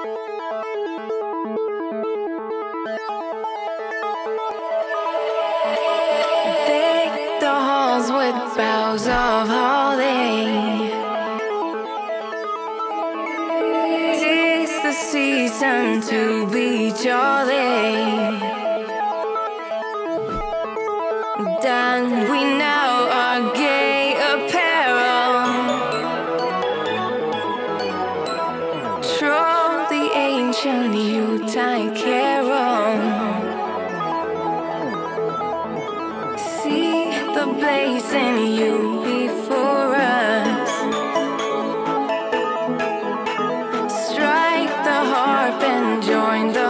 Dig the halls with boughs of holly. Tis the season to be jolly. Done we now our gay apparel, troll the ancient Yuletide carol. See the blaze in you before us, strike the harp and join the